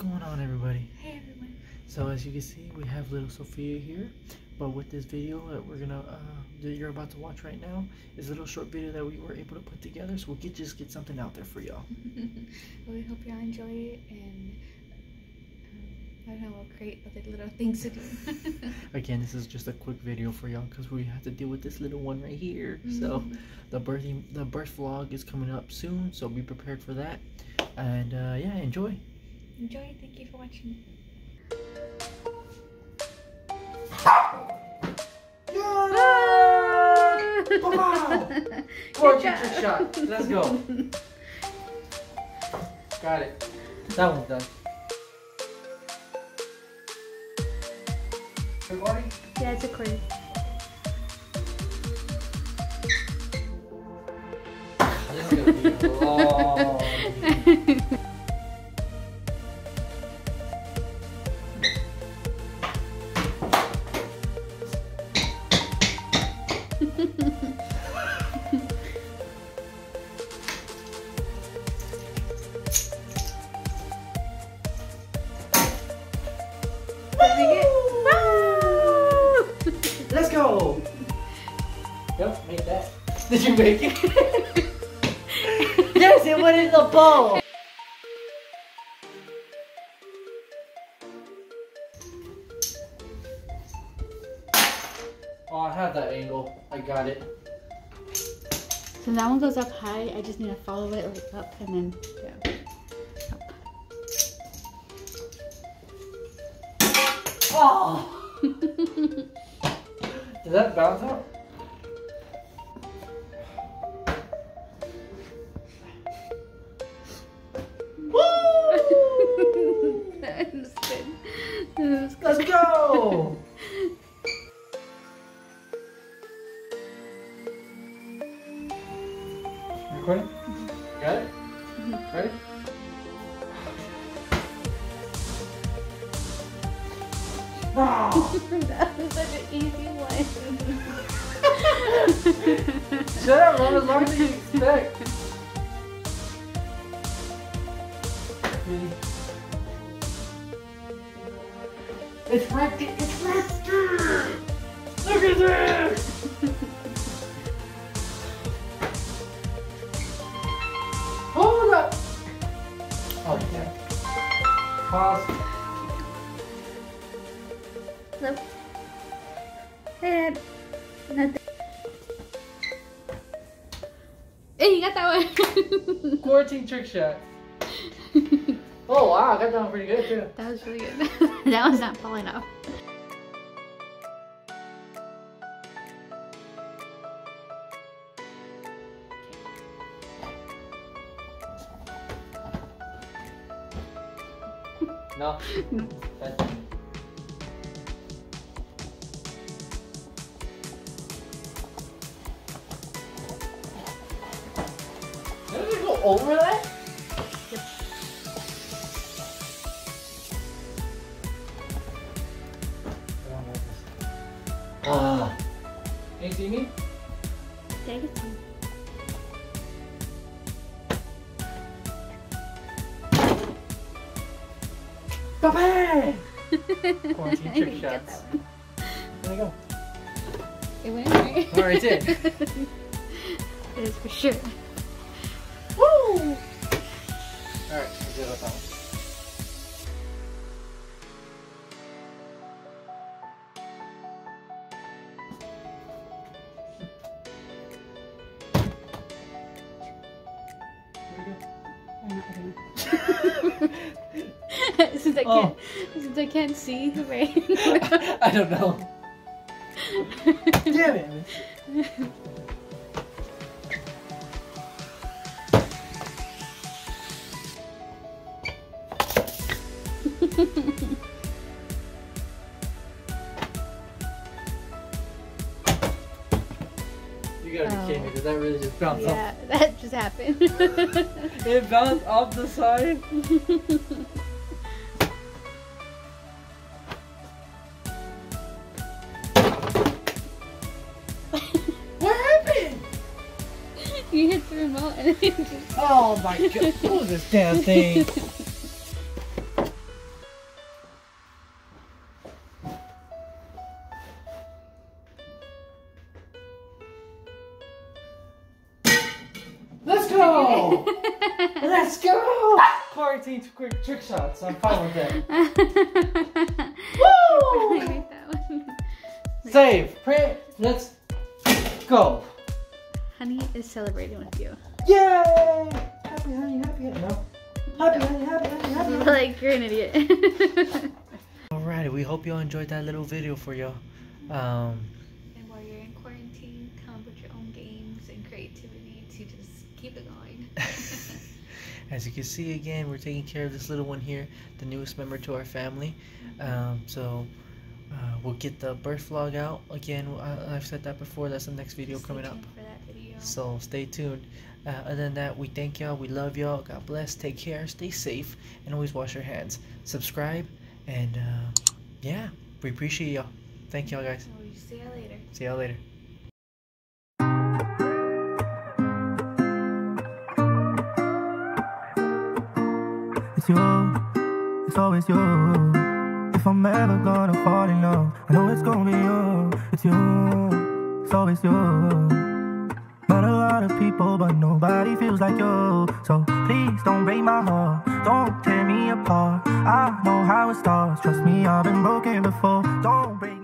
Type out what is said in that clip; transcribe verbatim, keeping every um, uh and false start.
Going on, everybody? Hey, everyone. So as you can see, we have little Sophia here, but with this video that we're gonna uh, that you're about to watch right now is a little short video that we were able to put together. So we'll get just get something out there for y'all. Well, we hope y'all enjoy it, and um, I don't know, we'll create other little things to do. Again, this is just a quick video for y'all because we have to deal with this little one right here. Mm-hmm. So the birthing the birth vlog is coming up soon, so be prepared for that. And uh, yeah, enjoy. Enjoy, thank you for watching. Yeah! Ah! Wow! Four picture shot. Let's go. Got it. That one's done. Recording? Yeah, it's recording. This is gonna be long. Let's go! Yep, made that. Did you make it? Yes, it went in the bowl! Oh, I have that angle. I got it. So that one goes up high. I just need to follow it like up and then go. Up. Oh! Did that bounce out? Woo! That was good. Let's go! Recording? Mm-hmm. Got it? Mm-hmm. Ready? Oh. That was such an easy one. Shut up, that was longer than you expect. It's wrecked it, it's wrecked it! Look at this! Hold up! Oh yeah. Pause. Hello. Hey, you got that one. fourteen trick shots. Oh wow, I got that one pretty good too. That was really good. That one's not falling off. No. That's over that? Yep. Uh, can you see me? Take it. Bye-bye! Quarantine trick shots. There we go. It went right. All right, it did. It is for sure. Alright, let's do it with that one. Since I can't, oh. since I can't see the rain. I don't know. Damn it! You gotta oh. be kidding me, did that really just bounce yeah, off? Yeah, that just happened. It bounced off the side? What happened? You hit the remote and it just... Oh my god, what was this damn thing? go! Let's go! Clarity quick trick shots. I'm fine with that. Woo! I hate that one. Save. Pray. Let's go. Honey is celebrating with you. Yay! Happy honey, happy honey. No. Happy honey, happy honey, happy honey. Like, you're an idiot. Alrighty, we hope y'all enjoyed that little video for y'all. Um, and while you're in quarantine, come up with your own games and creativity to just keep it going. As you can see, again, we're taking care of this little one here, the newest member to our family. Um, so uh, we'll get the birth vlog out. Again, I, I've said that before. That's the next video coming up. For that video. So stay tuned. Uh, other than that, we thank y'all. We love y'all. God bless. Take care. Stay safe. And always wash your hands. Subscribe. And uh, yeah, we appreciate y'all. Thank y'all, guys. Oh, see y'all later. See y'all later. It's you. It's always you. If I'm ever gonna fall in love, I know it's gonna be you. It's you. It's always you. Not a lot of people, but nobody feels like you. So please don't break my heart. Don't tear me apart. I know how it starts. Trust me, I've been broken before. Don't break.